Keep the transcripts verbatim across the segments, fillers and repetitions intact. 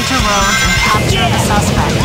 Major role in capturing the suspect.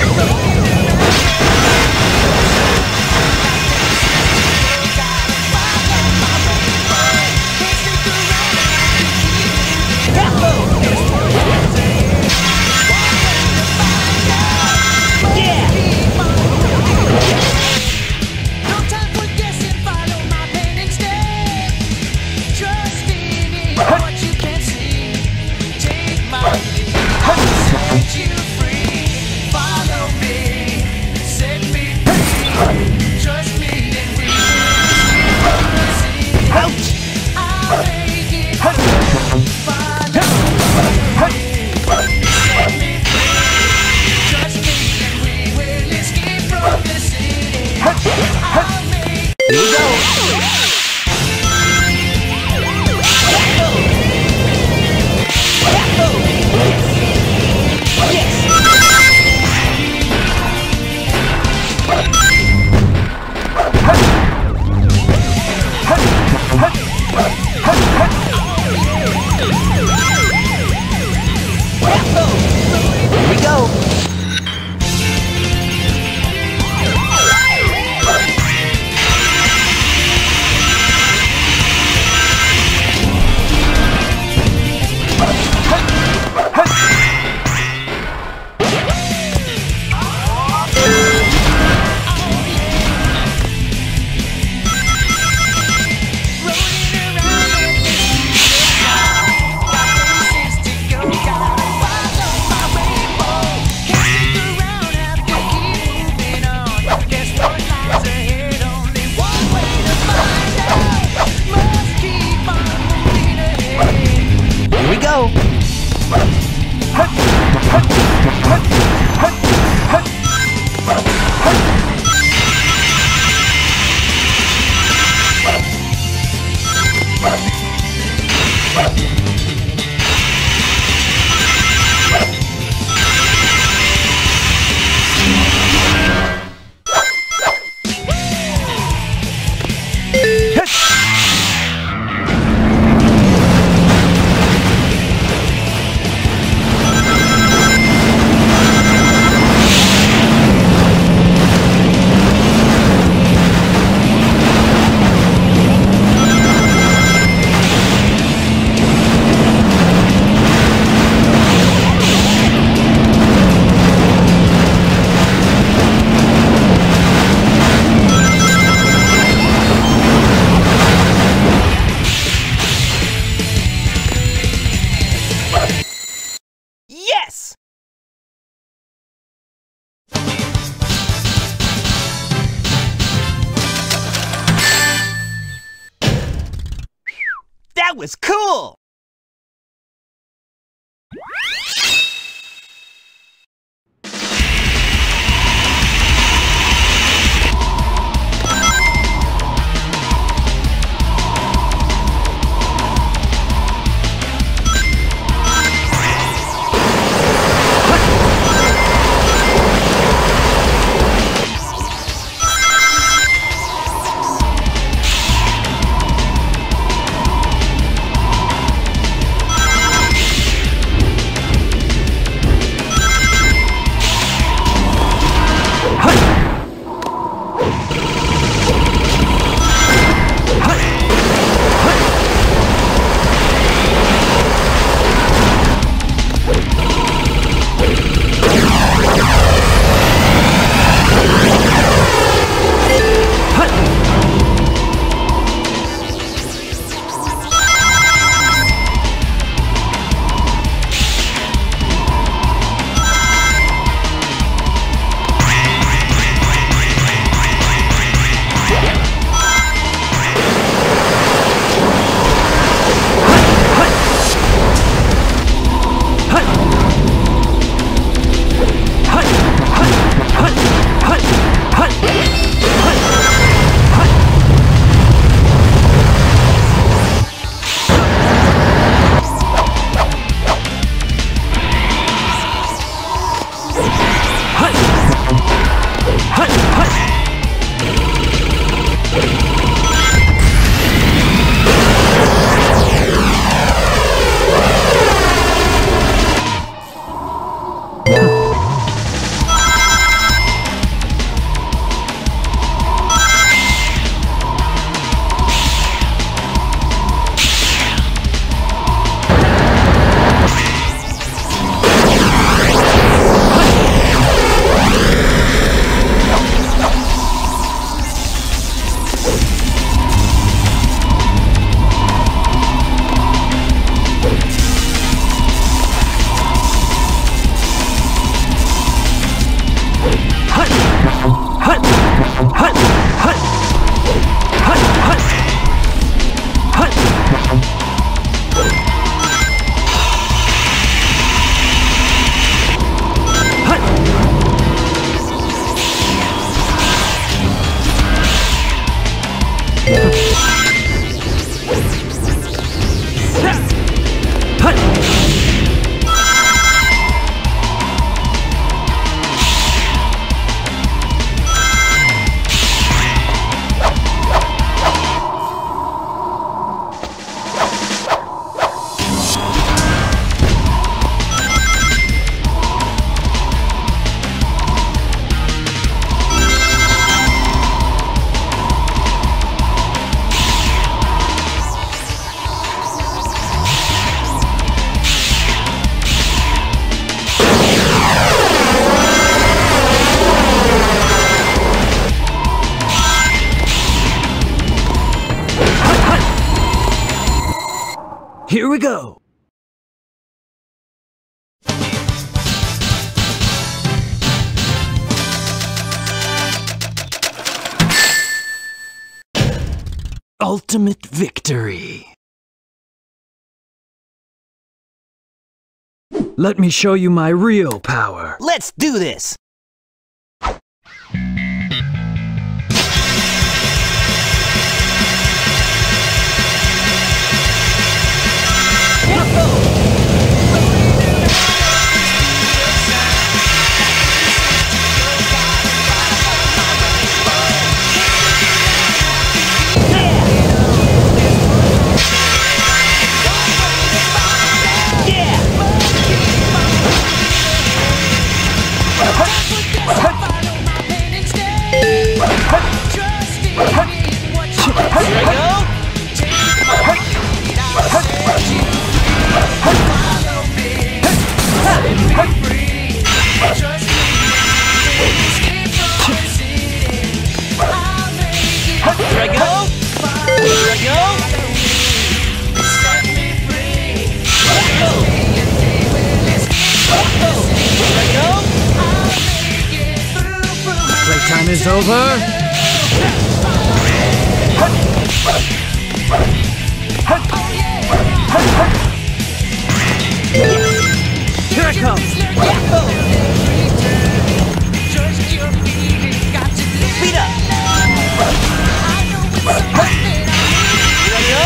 That was cool! Here we go! Ultimate victory! Let me show you my real power. Let's do this! Playtime is over. Here it comes. Speed up. Here I go.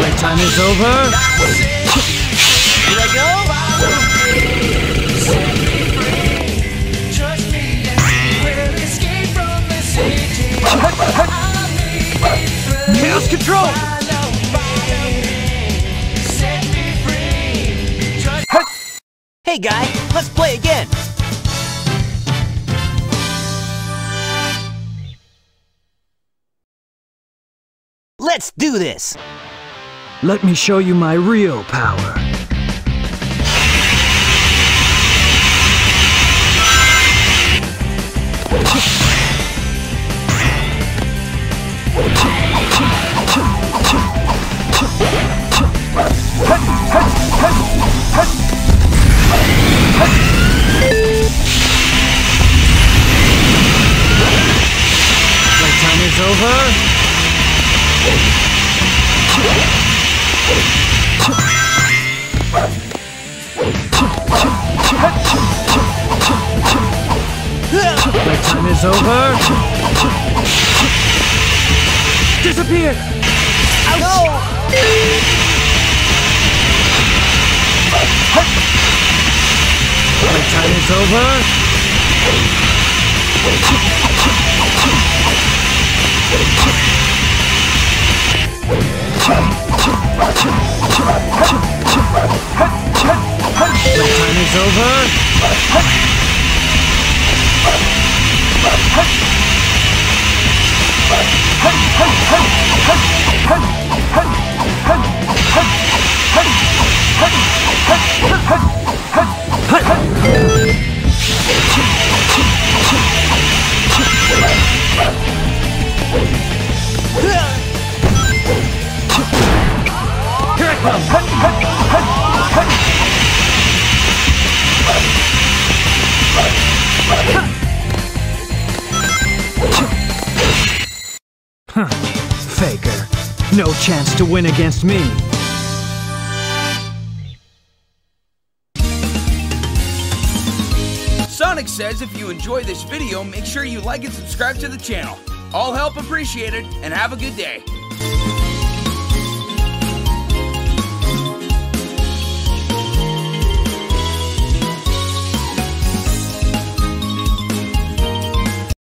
Playtime is over. Here I go. Chaos control. Hey guy, let's play again. Let's do this! Let me show you my real power. Playtime is over. Playtime is over. Disappear. Out. No. Playtime is over. Playtime is over. Huh. Faker. No chance to win against me. Sonic says if you enjoy this video, make sure you like and subscribe to the channel. All help appreciated, and have a good day.